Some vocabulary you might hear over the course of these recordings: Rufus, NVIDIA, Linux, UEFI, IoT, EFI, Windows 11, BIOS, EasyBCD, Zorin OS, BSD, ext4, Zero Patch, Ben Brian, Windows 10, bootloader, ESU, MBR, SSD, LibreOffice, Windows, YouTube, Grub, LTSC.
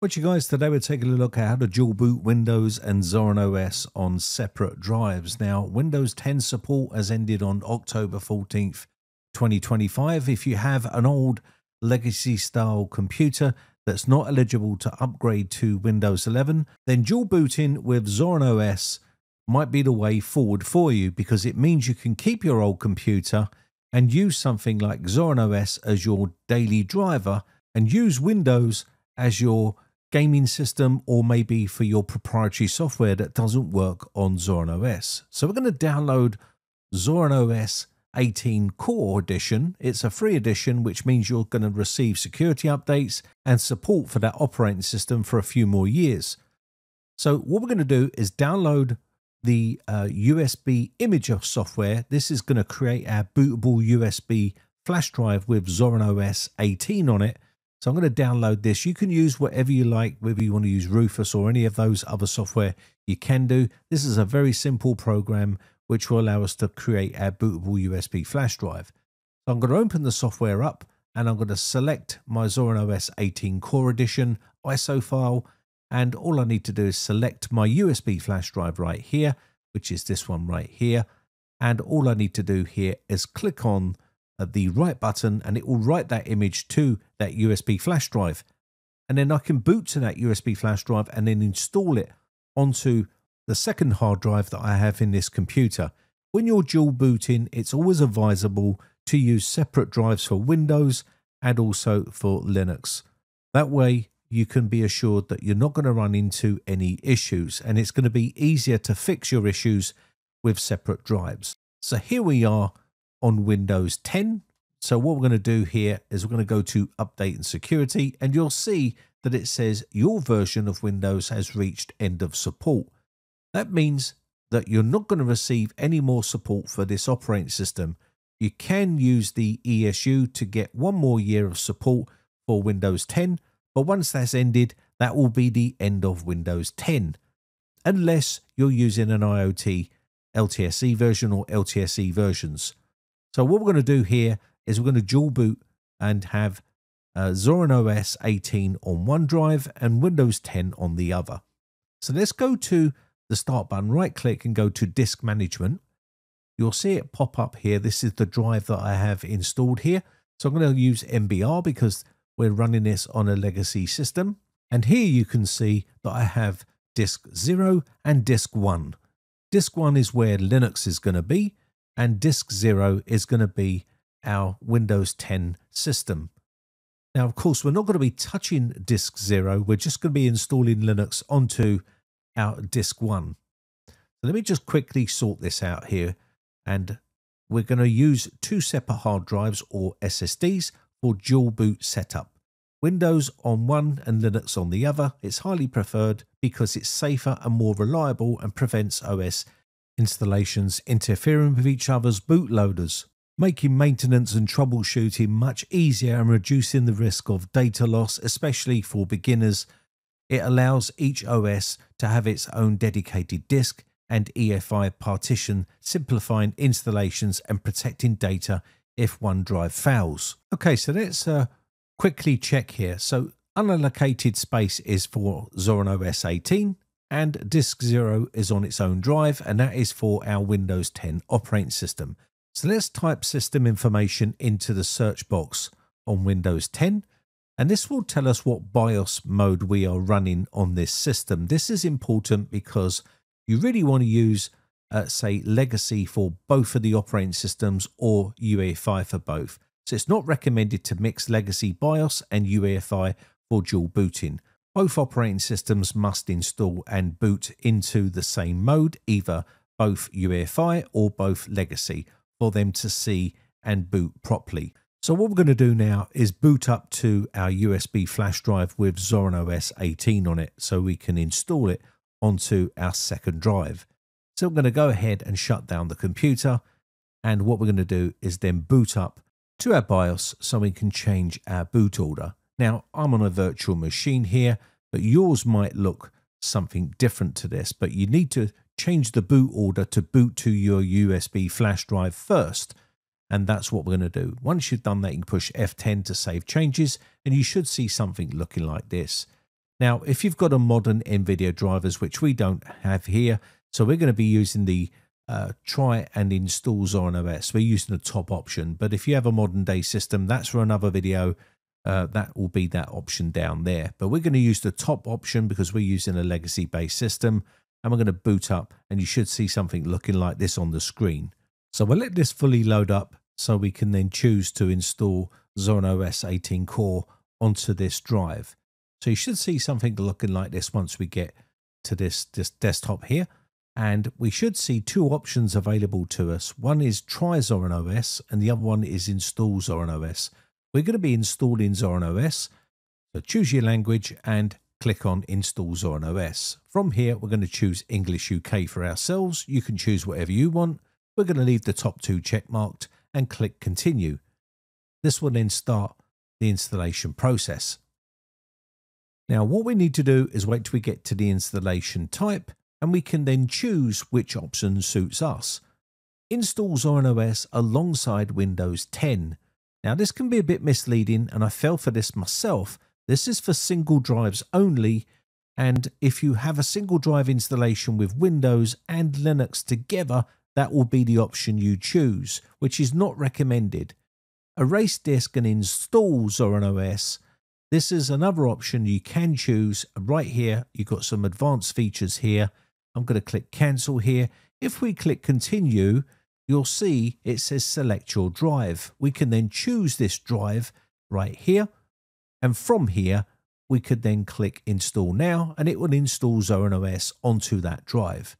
Well, you guys, today we're taking a look at how to dual boot Windows and Zorin OS on separate drives. Now, Windows 10 support has ended on October 14th, 2025. If you have an old legacy style computer that's not eligible to upgrade to Windows 11, then dual booting with Zorin OS might be the way forward for you, because it means you can keep your old computer and use something like Zorin OS as your daily driver and use Windows as your gaming system, or maybe for your proprietary software that doesn't work on Zorin OS. So we're going to download Zorin OS 18 Core Edition. It's a free edition, which means you're going to receive security updates and support for that operating system for a few more years. So what we're going to do is download the USB image of software. This is going to create our bootable USB flash drive with Zorin OS 18 on it. So I'm going to download this. You can use whatever you like, whether you want to use Rufus or any of those other software, you can do. This is a very simple program which will allow us to create our bootable USB flash drive. So I'm going to open the software up and I'm going to select my Zorin OS 18 Core Edition ISO file. And all I need to do is select my USB flash drive right here, which is this one right here. And all I need to do here is click on the right button and it will write that image to that USB flash drive. And then I can boot to that USB flash drive and then install it onto the second hard drive that I have in this computer. When you're dual booting, it's always advisable to use separate drives for Windows and also for Linux. That way you can be assured that you're not going to run into any issues, and it's going to be easier to fix your issues with separate drives. So here we are on Windows 10. So what we're going to do here is we're going to go to update and security, and you'll see that it says your version of Windows has reached end of support. That means that you're not going to receive any more support for this operating system. You can use the ESU to get one more year of support for Windows 10, but once that's ended, that will be the end of Windows 10, unless you're using an IoT LTSC version or LTSC versions. So what we're going to do here is we're going to dual boot and have Zorin OS 18 on one drive and Windows 10 on the other. So let's go to the Start button, right click and go to Disk Management. You'll see it pop up here. This is the drive that I have installed here. So I'm going to use MBR because we're running this on a legacy system. And here you can see that I have disk 0 and disk 1. Disk 1 is where Linux is going to be, and disk 0 is going to be our Windows 10 system. Now, of course, we're not going to be touching disk 0. We're just going to be installing Linux onto our disk 1. So let me just quickly sort this out here. And we're going to use two separate hard drives or SSDs for dual boot setup. Windows on one and Linux on the other. It's highly preferred because it's safer and more reliable and prevents OS installations interfering with each other's bootloaders, making maintenance and troubleshooting much easier and reducing the risk of data loss, especially for beginners. It allows each OS to have its own dedicated disk and EFI partition, simplifying installations and protecting data if one drive fails. Okay, so let's quickly check here. So unallocated space is for Zorin OS 18. And disk 0 is on its own drive, and that is for our Windows 10 operating system. So let's type system information into the search box on Windows 10, and this will tell us what BIOS mode we are running on this system. This is important because you really want to use, say, legacy for both of the operating systems or UEFI for both. So it's not recommended to mix legacy BIOS and UEFI for dual booting. Both operating systems must install and boot into the same mode, either both UEFI or both legacy, for them to see and boot properly. So what we're going to do now is boot up to our USB flash drive with Zorin OS 18 on it so we can install it onto our second drive. So I'm going to go ahead and shut down the computer, and what we're going to do is then boot up to our BIOS so we can change our boot order. Now, I'm on a virtual machine here, but yours might look something different to this, but you need to change the boot order to boot to your USB flash drive first, and that's what we're going to do. Once you've done that, you can push F10 to save changes, and you should see something looking like this. Now, if you've got a modern NVIDIA drivers, which we don't have here, so we're going to be using the try and install Zorin OS. We're using the top option, but if you have a modern day system, that's for another video. That will be that option down there. But we're going to use the top option because we're using a legacy-based system, and we're going to boot up, and you should see something looking like this on the screen. So we'll let this fully load up so we can then choose to install Zorin OS 18 core onto this drive. So you should see something looking like this once we get to this desktop here. And we should see two options available to us. One is try Zorin OS and the other one is install Zorin OS. We're going to be installing Zorin OS. So choose your language and click on install Zorin OS. From here, we're going to choose English UK for ourselves. You can choose whatever you want. We're going to leave the top two checkmarked and click continue. This will then start the installation process. Now, what we need to do is wait till we get to the installation type, and we can then choose which option suits us. Install Zorin OS alongside Windows 10. Now, this can be a bit misleading, and I fell for this myself. This is for single drives only, and if you have a single drive installation with Windows and Linux together, that will be the option you choose, which is not recommended. Erase disk and install Zorin OS. This is another option you can choose. Right here, you've got some advanced features here. I'm going to click cancel here. If we click continue, you'll see it says select your drive. We can then choose this drive right here. And from here, we could then click install now, and it will install Zorin OS onto that drive.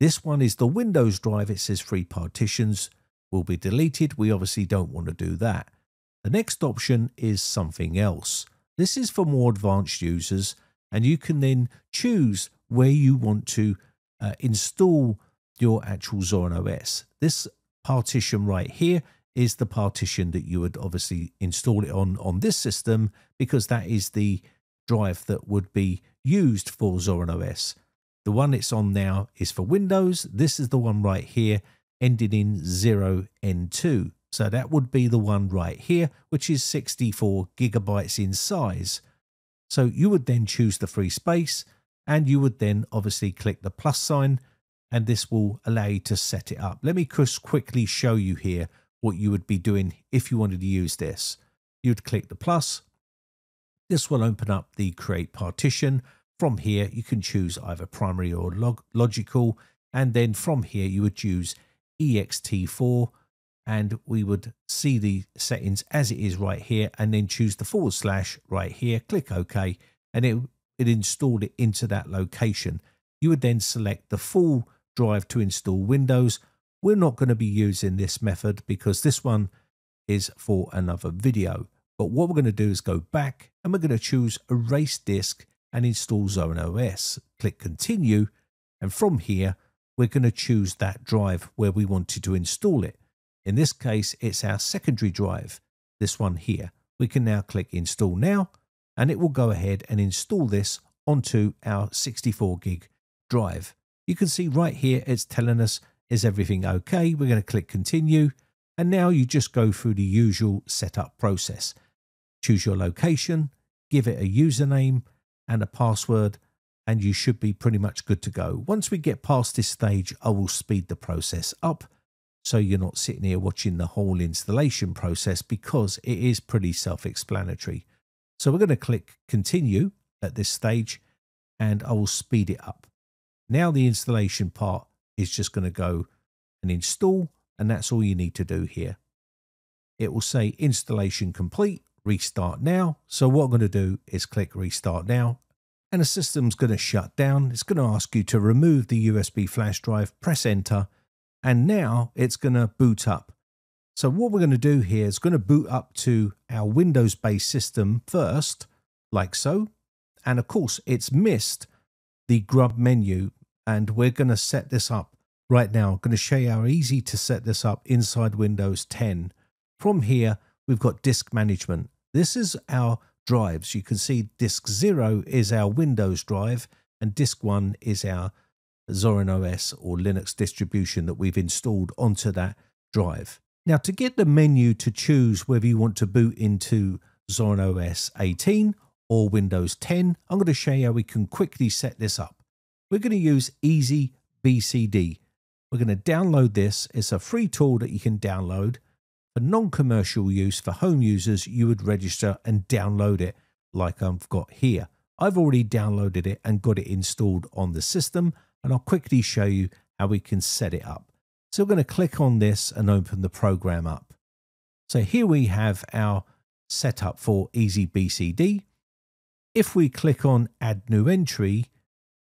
This one is the Windows drive. It says free partitions will be deleted. We obviously don't want to do that. The next option is something else. This is for more advanced users, and you can then choose where you want to install your actual Zorin OS. This partition right here is the partition that you would obviously install it on this system, because that is the drive that would be used for Zorin OS. The one it's on now is for Windows. This is the one right here, ending in 0N2. So that would be the one right here, which is 64 gigabytes in size. So you would then choose the free space, and you would then obviously click the plus sign, and this will allow you to set it up. Let me just quickly show you here what you would be doing if you wanted to use this. You'd click the plus. This will open up the create partition. From here, you can choose either primary or logical. And then from here, you would choose ext4. And we would see the settings as it is right here, and then choose the / right here, click OK, and it installed it into that location. You would then select the full drive to install Windows. We're not going to be using this method because this one is for another video. But what we're going to do is go back, and we're going to choose Erase Disk and install Zorin OS. Click Continue, and from here, we're going to choose that drive where we wanted to install it. In this case, it's our secondary drive, this one here. We can now click Install Now, and it will go ahead and install this onto our 64 gig drive. You can see right here, it's telling us, is everything okay? We're going to click Continue, and now you just go through the usual setup process. Choose your location, give it a username and a password, and you should be pretty much good to go. Once we get past this stage, I will speed the process up, so you're not sitting here watching the whole installation process, because it is pretty self-explanatory. So we're going to click continue at this stage, and I will speed it up. Now the installation part is just going to go and install, and that's all you need to do here. It will say installation complete, restart now. So what I'm going to do is click restart now, and the system's going to shut down. It's going to ask you to remove the USB flash drive, press enter, and now it's going to boot up. So what we're going to do here is going to boot up to our Windows-based system first, like so. And of course, it's missed the Grub menu, and we're going to set this up right now. I'm going to show you how easy to set this up inside Windows 10. From here, we've got disk management. This is our drives. You can see disk 0 is our Windows drive, and disk 1 is our Zorin OS or Linux distribution that we've installed onto that drive. Now, to get the menu to choose whether you want to boot into Zorin OS 18 or Windows 10, I'm going to show you how we can quickly set this up. We're going to use EasyBCD. We're going to download this. It's a free tool that you can download. For non-commercial use, for home users, you would register and download it like I've got here. I've already downloaded it and got it installed on the system, and I'll quickly show you how we can set it up. So we're going to click on this and open the program up. So here we have our setup for EasyBCD. If we click on Add New Entry,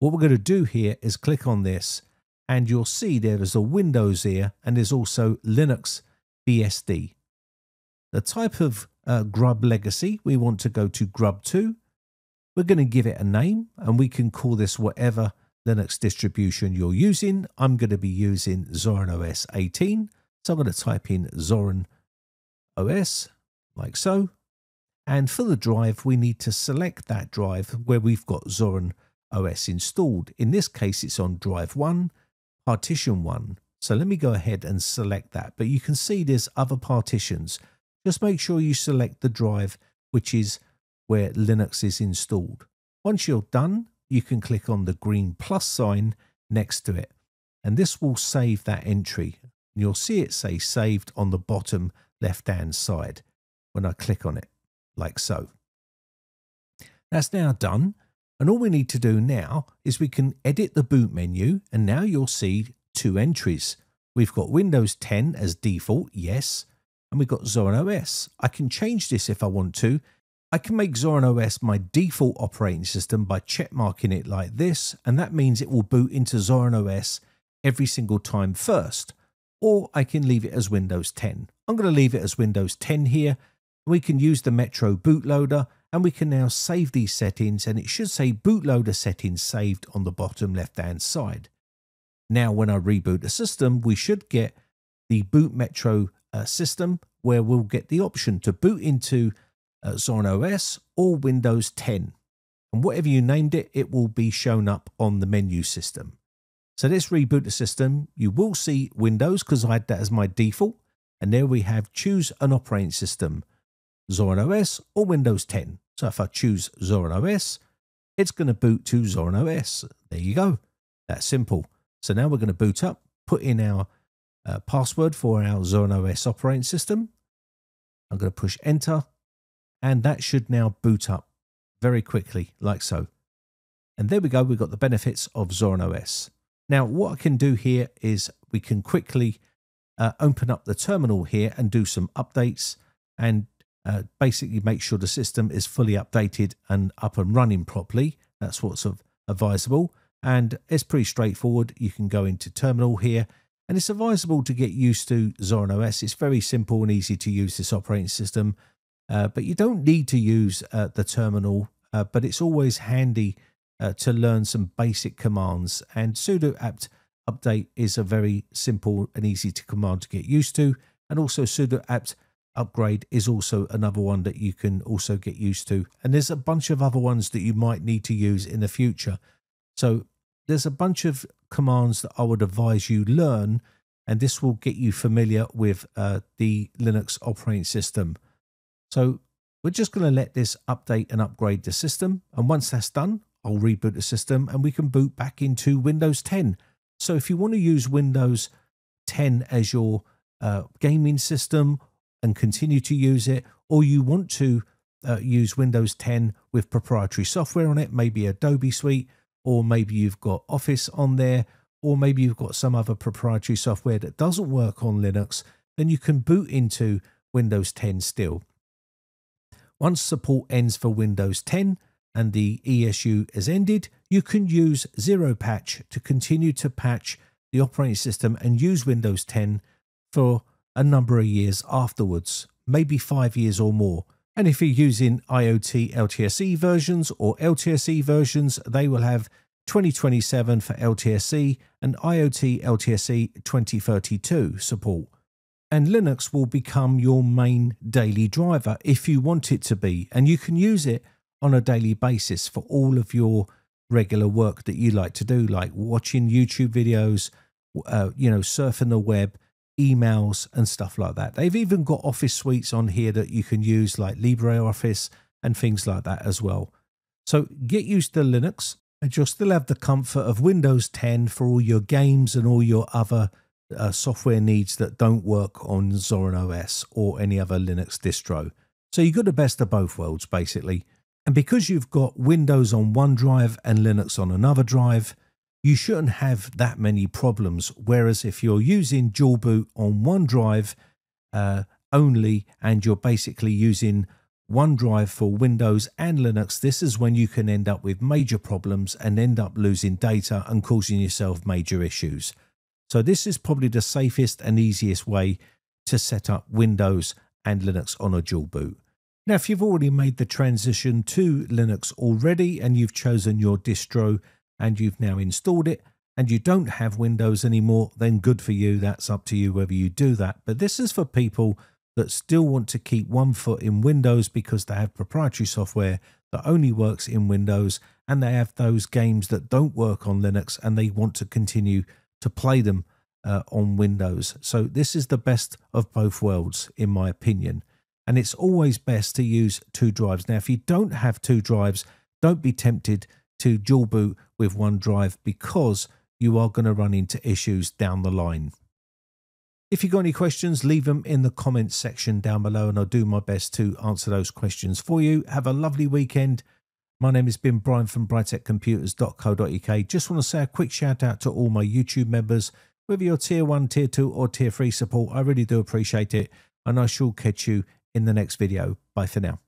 what we're going to do here is click on this, and you'll see there is a Windows here, and there's also Linux BSD. The type of Grub legacy, we want to go to Grub 2. We're going to give it a name, and we can call this whatever Linux distribution you're using. I'm going to be using Zorin OS 18. So I'm going to type in Zorin OS, like so. And for the drive, we need to select that drive where we've got Zorin OS installed. In this case, it's on drive 1, partition 1. So let me go ahead and select that. But you can see there's other partitions. Just make sure you select the drive, which is where Linux is installed. Once you're done, you can click on the green plus sign next to it. And this will save that entry. And you'll see it say saved on the bottom left-hand side when I click on it, like so. That's now done. And all we need to do now is we can edit the boot menu. And now you'll see two entries. We've got Windows 10 as default, yes, and we've got Zorin OS. I can change this if I want to. I can make Zorin OS my default operating system by checkmarking it like this, and that means it will boot into Zorin OS every single time first, or I can leave it as Windows 10. I'm going to leave it as Windows 10 here. We can use the Metro bootloader, and we can now save these settings, and it should say bootloader settings saved on the bottom left-hand side. Now, when I reboot the system, we should get the boot Metro system, where we'll get the option to boot into Zorin OS or Windows 10. And whatever you named it, it will be shown up on the menu system. So let's reboot the system. You will see Windows, because I had that as my default. And there we have choose an operating system, Zorin OS or Windows 10. So if I choose Zorin OS, it's going to boot to Zorin OS. There you go. That's simple. So now we're going to boot up, put in our password for our Zorin OS operating system. I'm going to push enter, and that should now boot up very quickly, like so. And there we go, we've got the benefits of Zorin OS. Now, what I can do here is we can quickly open up the terminal here and do some updates and basically make sure the system is fully updated and up and running properly. That's what's advisable. And it's pretty straightforward. You can go into terminal here, and it's advisable to get used to Zorin OS. It's very simple and easy to use this operating system, but you don't need to use the terminal, but it's always handy to learn some basic commands, and sudo apt update is a very simple and easy to command to get used to. And also sudo apt upgrade is also another one that you can also get used to. And there's a bunch of other ones that you might need to use in the future. So there's a bunch of commands that I would advise you learn, and this will get you familiar with the Linux operating system. So we're just going to let this update and upgrade the system. And once that's done, I'll reboot the system and we can boot back into Windows 10. So if you want to use Windows 10 as your gaming system and continue to use it, or you want to use Windows 10 with proprietary software on it, maybe Adobe Suite, or maybe you've got Office on there, or maybe you've got some other proprietary software that doesn't work on Linux, then you can boot into Windows 10 still. Once support ends for Windows 10 and the ESU is ended, you can use Zero Patch to continue to patch the operating system and use Windows 10 for a number of years afterwards, maybe 5 years or more. And if you're using IoT LTSC versions or LTSC versions, they will have 2027 for LTSC and IoT LTSC 2032 support. And Linux will become your main daily driver if you want it to be. And you can use it on a daily basis for all of your regular work that you like to do, like watching YouTube videos, surfing the web, emails and stuff like that. They've even got office suites on here that you can use, like LibreOffice and things like that as well. So get used to Linux, and you'll still have the comfort of Windows 10 for all your games and all your other software needs that don't work on Zorin OS or any other Linux distro. So you've got the best of both worlds, basically. And because you've got Windows on one drive and Linux on another drive, you shouldn't have that many problems. Whereas if you're using dual boot on one drive only, and you're basically using one drive for Windows and Linux, this is when you can end up with major problems and end up losing data and causing yourself major issues. So this is probably the safest and easiest way to set up Windows and Linux on a dual boot. Now, if you've already made the transition to Linux already and you've chosen your distro and you've now installed it and you don't have Windows anymore, then good for you. That's up to you whether you do that. But this is for people that still want to keep one foot in Windows because they have proprietary software that only works in Windows and they have those games that don't work on Linux and they want to continue to play them on Windows. So this is the best of both worlds, in my opinion. And it's always best to use two drives. Now, if you don't have two drives, don't be tempted to dual boot with one drive because you are going to run into issues down the line. If you've got any questions, leave them in the comments section down below and I'll do my best to answer those questions for you. Have a lovely weekend. My name is Ben Brian from briteccomputers.co.uk. Just want to say a quick shout out to all my YouTube members, whether you're tier 1, tier 2 or tier 3 support. I really do appreciate it and I shall catch you in the next video. Bye for now.